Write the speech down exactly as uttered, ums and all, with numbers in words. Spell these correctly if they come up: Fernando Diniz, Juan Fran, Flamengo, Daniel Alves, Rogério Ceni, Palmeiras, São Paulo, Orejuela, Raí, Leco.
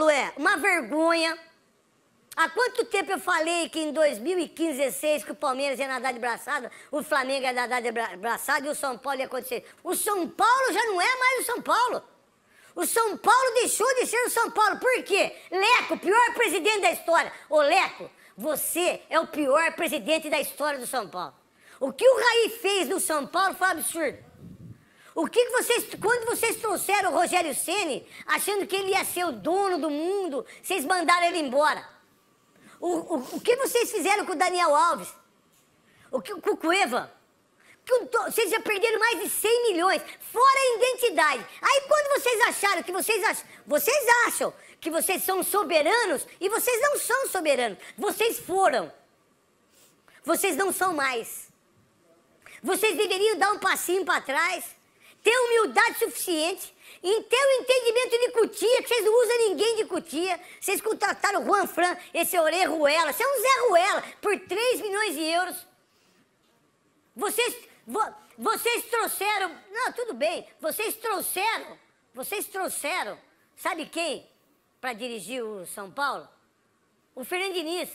Paulo é uma vergonha. Há quanto tempo eu falei que em dois mil e quinze, dezesseis, que o Palmeiras ia nadar de braçada, o Flamengo ia nadar de braçada e o São Paulo ia acontecer? O São Paulo já não é mais o São Paulo. O São Paulo deixou de ser o São Paulo. Por quê? Leco, pior presidente da história. Ô, Leco, você é o pior presidente da história do São Paulo. O que o Raí fez no São Paulo foi um absurdo. O que vocês, quando vocês trouxeram o Rogério Ceni, achando que ele ia ser o dono do mundo, vocês mandaram ele embora. O, o, o que vocês fizeram com o Daniel Alves? O que, com o Cueva? Que, vocês já perderam mais de cem milhões, fora a identidade. Aí quando vocês acharam que vocês acham, vocês acham que vocês são soberanos, e vocês não são soberanos, vocês foram. Vocês não são mais. Vocês deveriam dar um passinho para trás, ter humildade suficiente, em ter o entendimento de cutia, que vocês não usam ninguém de cutia. Vocês contrataram o Juan Fran, esse Orejuela, você é um Zé Ruela, por três milhões de euros. Vocês, vo, vocês trouxeram, não, tudo bem, vocês trouxeram, vocês trouxeram, sabe quem para dirigir o São Paulo? O Fernando Diniz.